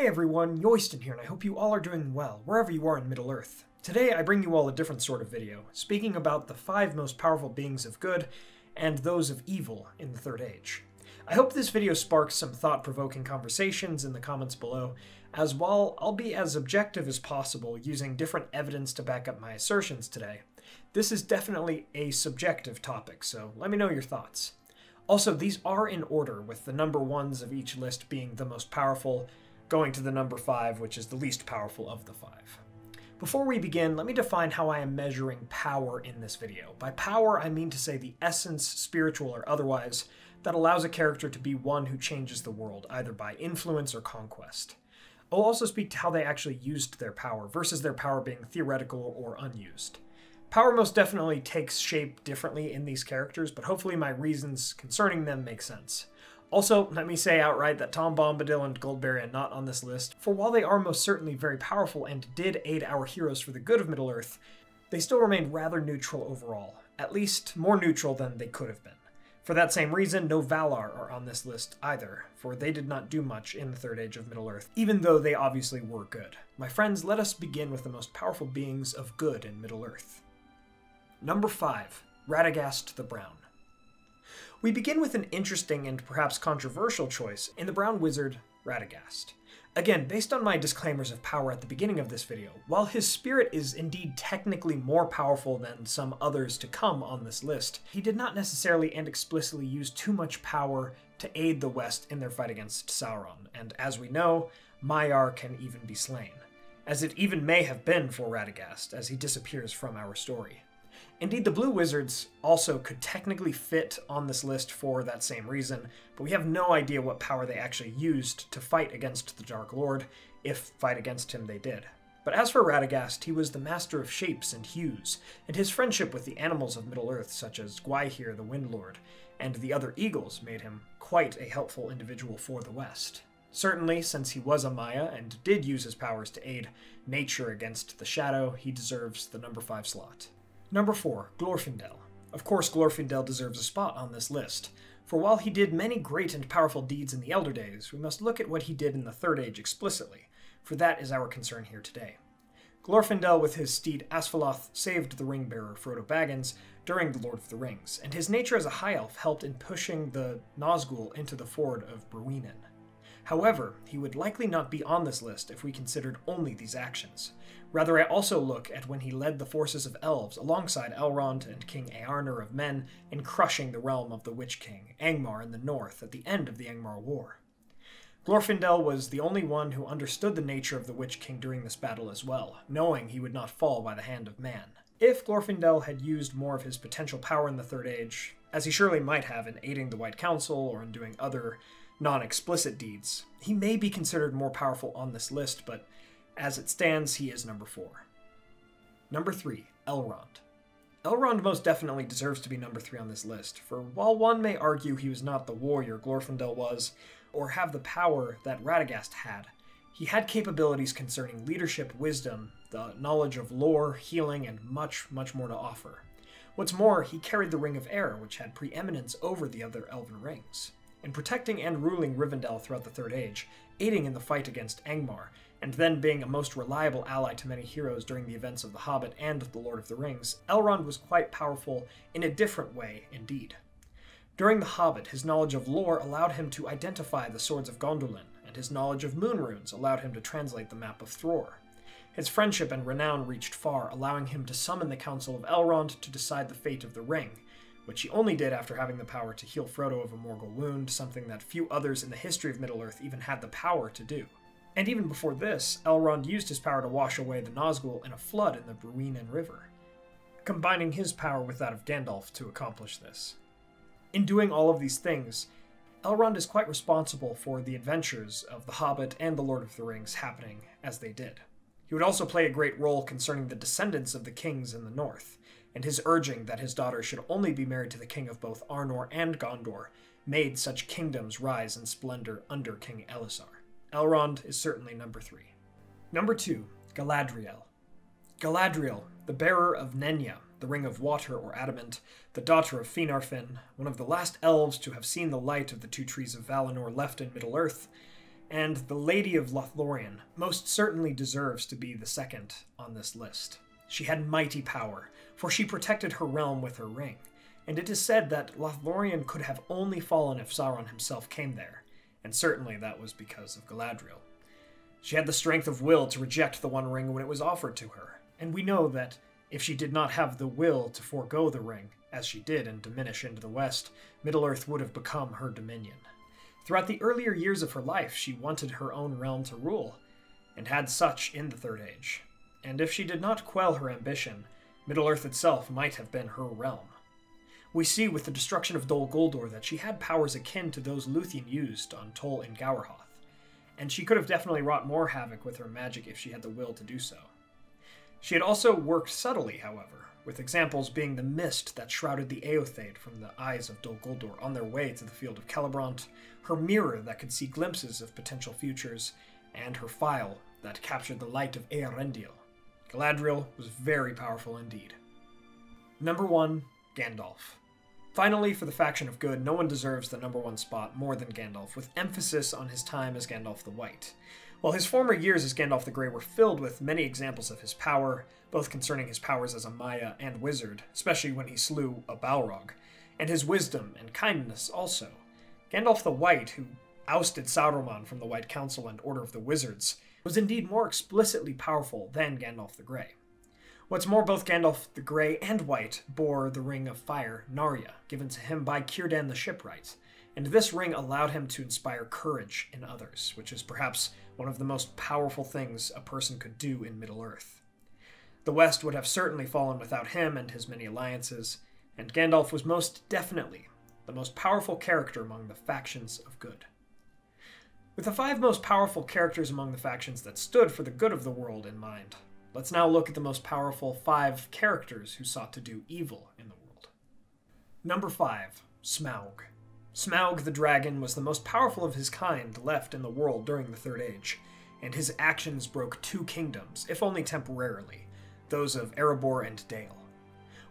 Hey everyone, Yoystan here, and I hope you all are doing well, wherever you are in Middle Earth. Today I bring you all a different sort of video, speaking about the 5 most powerful beings of good, and those of evil in the Third Age. I hope this video sparks some thought-provoking conversations in the comments below, as while I'll be as objective as possible using different evidence to back up my assertions today, this is definitely a subjective topic, so let me know your thoughts. Also, these are in order, with the number ones of each list being the most powerful, going to the number 5, which is the least powerful of the 5. Before we begin, let me define how I am measuring power in this video. By power, I mean to say the essence, spiritual or otherwise, that allows a character to be one who changes the world, either by influence or conquest. I'll also speak to how they actually used their power, versus their power being theoretical or unused. Power most definitely takes shape differently in these characters, but hopefully my reasons concerning them make sense. Also, let me say outright that Tom Bombadil and Goldberry are not on this list, for while they are most certainly very powerful and did aid our heroes for the good of Middle-earth, they still remain rather neutral overall, at least more neutral than they could have been. For that same reason, no Valar are on this list either, for they did not do much in the Third Age of Middle-earth, even though they obviously were good. My friends, let us begin with the most powerful beings of good in Middle-earth. Number 5, Radagast the Brown. We begin with an interesting and perhaps controversial choice in the brown wizard, Radagast. Again, based on my disclaimers of power at the beginning of this video, while his spirit is indeed technically more powerful than some others to come on this list, he did not necessarily and explicitly use too much power to aid the West in their fight against Sauron, and as we know, Maiar can even be slain, as it even may have been for Radagast, as he disappears from our story. Indeed, the Blue Wizards also could technically fit on this list for that same reason, but we have no idea what power they actually used to fight against the Dark Lord, if fight against him they did. But as for Radagast, he was the master of shapes and hues, and his friendship with the animals of Middle-earth, such as Gwaihir the Windlord and the other eagles, made him quite a helpful individual for the West. Certainly, since he was a Maya and did use his powers to aid nature against the shadow, he deserves the number 5 slot. Number 4, Glorfindel. Of course, Glorfindel deserves a spot on this list, for while he did many great and powerful deeds in the Elder Days, we must look at what he did in the Third Age explicitly, for that is our concern here today. Glorfindel, with his steed Asfaloth, saved the ring-bearer Frodo Baggins during The Lord of the Rings, and his nature as a high elf helped in pushing the Nazgul into the Ford of Bruinen. However, he would likely not be on this list if we considered only these actions. Rather, I also look at when he led the forces of elves alongside Elrond and King Arnor of Men in crushing the realm of the Witch-king, Angmar in the north, at the end of the Angmar War. Glorfindel was the only one who understood the nature of the Witch-king during this battle as well, knowing he would not fall by the hand of man. If Glorfindel had used more of his potential power in the Third Age, as he surely might have in aiding the White Council or in doing other non-explicit deeds, he may be considered more powerful on this list, but as it stands, he is number 4. Number 3, Elrond. Elrond most definitely deserves to be number 3 on this list, for while one may argue he was not the warrior Glorfindel was, or have the power that Radagast had, he had capabilities concerning leadership, wisdom, the knowledge of lore, healing, and much, much more to offer. What's more, he carried the Ring of Air, which had preeminence over the other Elven Rings, in protecting and ruling Rivendell throughout the Third Age, aiding in the fight against Angmar, and then being a most reliable ally to many heroes during the events of The Hobbit and The Lord of the Rings, Elrond was quite powerful in a different way indeed. During The Hobbit, his knowledge of lore allowed him to identify the Swords of Gondolin, and his knowledge of moon runes allowed him to translate the Map of Thror. His friendship and renown reached far, allowing him to summon the Council of Elrond to decide the fate of the Ring, which he only did after having the power to heal Frodo of a Morgul wound, something that few others in the history of Middle-earth even had the power to do. And even before this, Elrond used his power to wash away the Nazgul in a flood in the Bruinen River, combining his power with that of Gandalf to accomplish this. In doing all of these things, Elrond is quite responsible for the adventures of The Hobbit and The Lord of the Rings happening as they did. He would also play a great role concerning the descendants of the kings in the north, and his urging that his daughter should only be married to the king of both Arnor and Gondor made such kingdoms rise in splendor under King Elisar. Elrond is certainly number 3. Number 2, Galadriel. Galadriel, the bearer of Nenya, the Ring of Water or Adamant, the daughter of Finarfin, one of the last elves to have seen the light of the two trees of Valinor left in Middle-earth, and the Lady of Lothlorien most certainly deserves to be the second on this list. She had mighty power, for she protected her realm with her ring, and it is said that Lothlorien could have only fallen if Sauron himself came there, and certainly that was because of Galadriel. She had the strength of will to reject the One Ring when it was offered to her, and we know that if she did not have the will to forego the ring, as she did and diminish into the west, Middle-earth would have become her dominion. Throughout the earlier years of her life, she wanted her own realm to rule, and had such in the Third Age. And if she did not quell her ambition, Middle-earth itself might have been her realm. We see with the destruction of Dol Guldor that she had powers akin to those Luthien used on Tol and Gowerhoth, and she could have definitely wrought more havoc with her magic if she had the will to do so. She had also worked subtly, however, with examples being the mist that shrouded the Eothade from the eyes of Dol Guldor on their way to the field of Celebrant, her mirror that could see glimpses of potential futures, and her phial that captured the light of Eärendil. Galadriel was very powerful indeed. Number 1, Gandalf. Finally, for the faction of good, no one deserves the number 1 spot more than Gandalf, with emphasis on his time as Gandalf the White. While his former years as Gandalf the Grey were filled with many examples of his power, both concerning his powers as a Maiar and wizard, especially when he slew a Balrog, and his wisdom and kindness also, Gandalf the White, who ousted Saruman from the White Council and Order of the Wizards, was indeed more explicitly powerful than Gandalf the Grey. What's more, both Gandalf the Grey and White bore the Ring of Fire, Narya, given to him by Círdan the Shipwright, and this ring allowed him to inspire courage in others, which is perhaps one of the most powerful things a person could do in Middle-earth. The West would have certainly fallen without him and his many alliances, and Gandalf was most definitely the most powerful character among the factions of good. With the 5 most powerful characters among the factions that stood for the good of the world in mind, let's now look at the most powerful 5 characters who sought to do evil in the world. Number 5, Smaug. Smaug the dragon was the most powerful of his kind left in the world during the Third Age, and his actions broke 2 kingdoms, if only temporarily, those of Erebor and Dale.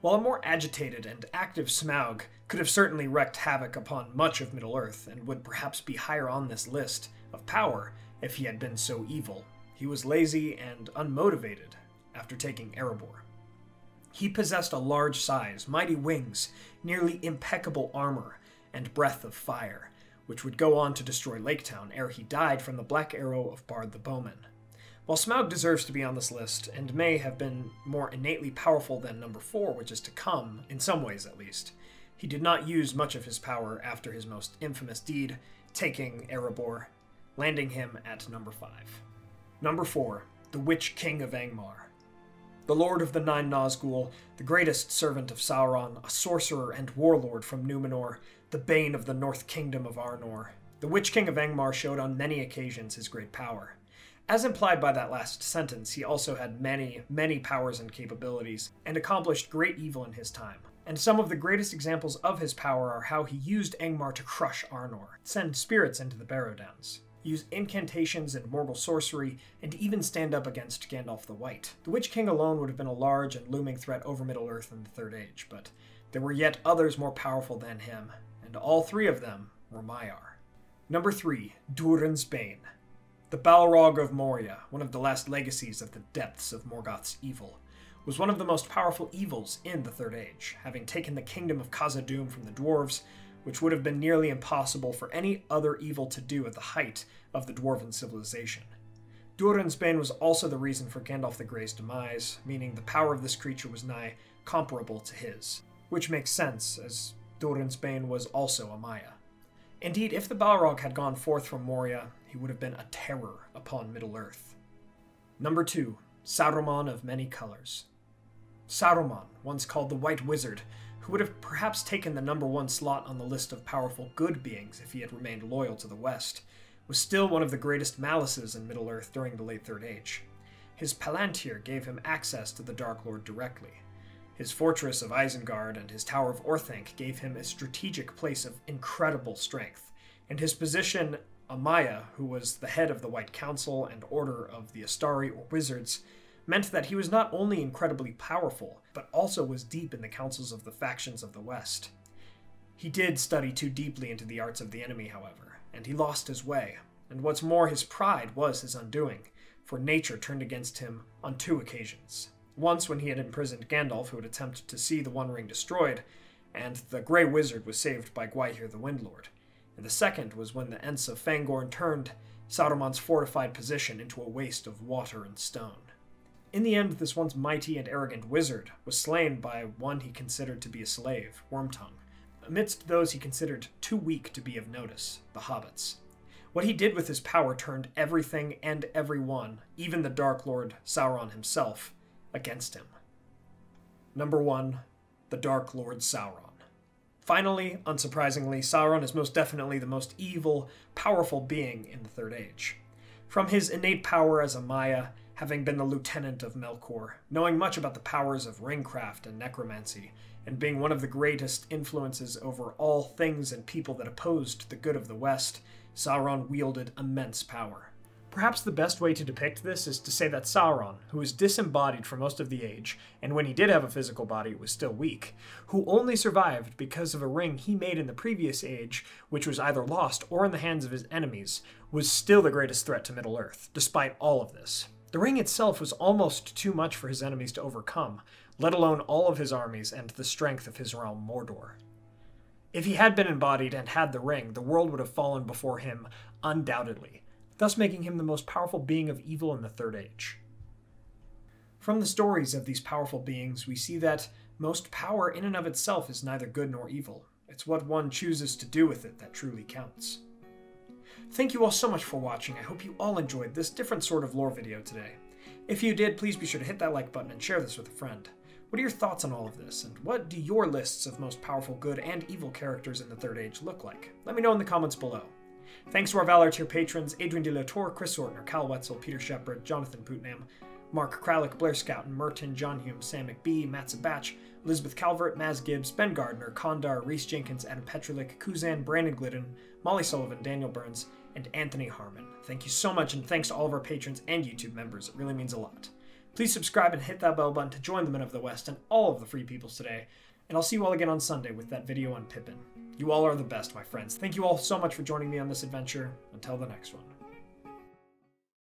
While a more agitated and active Smaug could have certainly wreaked havoc upon much of Middle-earth and would perhaps be higher on this list of power if he had been so evil, he was lazy and unmotivated after taking Erebor. He possessed a large size, mighty wings, nearly impeccable armor, and breath of fire, which would go on to destroy Laketown ere he died from the black arrow of Bard the Bowman. While Smaug deserves to be on this list, and may have been more innately powerful than number 4, which is to come, in some ways at least, he did not use much of his power after his most infamous deed, taking Erebor, landing him at number 5. Number 4, the Witch-king of Angmar. The Lord of the 9 Nazgul, the greatest servant of Sauron, a sorcerer and warlord from Numenor, the bane of the North Kingdom of Arnor, the Witch-king of Angmar showed on many occasions his great power. As implied by that last sentence, he also had many, many powers and capabilities, and accomplished great evil in his time. And some of the greatest examples of his power are how he used Angmar to crush Arnor, send spirits into the Barrow Downs, use incantations and mortal sorcery, and even stand up against Gandalf the White. The Witch King alone would have been a large and looming threat over Middle-earth in the Third Age, but there were yet others more powerful than him, and all 3 of them were Maiar. Number 3, Durin's Bane. The Balrog of Moria, one of the last legacies of the depths of Morgoth's evil, was one of the most powerful evils in the Third Age, having taken the kingdom of Khazad-dûm from the dwarves, which would have been nearly impossible for any other evil to do at the height of the dwarven civilization. Durin's Bane was also the reason for Gandalf the Grey's demise, meaning the power of this creature was nigh comparable to his, which makes sense, as Durin's Bane was also a Maiar. Indeed, if the Balrog had gone forth from Moria, he would have been a terror upon Middle-earth. Number 2, Saruman of Many Colors. Saruman, once called the White Wizard, who would have perhaps taken the number 1 slot on the list of powerful good beings if he had remained loyal to the West, was still one of the greatest malices in Middle-earth during the late Third Age. His Palantir gave him access to the Dark Lord directly. His fortress of Isengard and his Tower of Orthanc gave him a strategic place of incredible strength, and his position, Amaya, who was the head of the White Council and Order of the Astari or Wizards, meant that he was not only incredibly powerful, but also was deep in the councils of the factions of the West. He did study too deeply into the arts of the enemy, however, and he lost his way, And what's more, his pride was his undoing, for nature turned against him on two occasions. Once when he had imprisoned Gandalf, who had attempted to see the One Ring destroyed, and the Grey Wizard was saved by Gwaihir the Windlord. And the second was when the Ents of Fangorn turned Saruman's fortified position into a waste of water and stone. In the end, this once mighty and arrogant wizard was slain by one he considered to be a slave, Wormtongue, amidst those he considered too weak to be of notice, the hobbits. What he did with his power turned everything and everyone, even the Dark Lord Sauron himself, against him. Number 1. The Dark Lord Sauron. Finally, unsurprisingly, Sauron is most definitely the most evil, powerful being in the Third Age. From his innate power as a Maiar, having been the lieutenant of Melkor, knowing much about the powers of ringcraft and necromancy, and being one of the greatest influences over all things and people that opposed the good of the West, Sauron wielded immense power. Perhaps the best way to depict this is to say that Sauron, who was disembodied for most of the age, and when he did have a physical body, it was still weak, who only survived because of a ring he made in the previous age, which was either lost or in the hands of his enemies, was still the greatest threat to Middle Earth, despite all of this. The ring itself was almost too much for his enemies to overcome, let alone all of his armies and the strength of his realm, Mordor. If he had been embodied and had the ring, the world would have fallen before him undoubtedly, thus making him the most powerful being of evil in the Third Age. From the stories of these powerful beings, we see that most power in and of itself is neither good nor evil. It's what one chooses to do with it that truly counts. Thank you all so much for watching. I hope you all enjoyed this different sort of lore video today. If you did, please be sure to hit that like button and share this with a friend. What are your thoughts on all of this, and what do your lists of most powerful good and evil characters in the Third Age look like? Let me know in the comments below. Thanks to our Valar tier patrons, Adrian de la Torre, Chris Ortner, Cal Wetzel, Peter Shepard, Jonathan Putnam, Mark Kralik, Blair Scouten, Merton, John Hume, Sam McBee, Matt Sabatch, Elizabeth Calvert, Maz Gibbs, Ben Gardner, Kondar, Reese Jenkins, Adam Petrolik, Kuzan, Brandon Glidden, Molly Sullivan, Daniel Burns, and Anthony Harmon. Thank you so much, and thanks to all of our patrons and YouTube members. It really means a lot. Please subscribe and hit that bell button to join the Men of the West and all of the Free Peoples today, and I'll see you all again on Sunday with that video on Pippin. You all are the best, my friends. Thank you all so much for joining me on this adventure. Until the next one.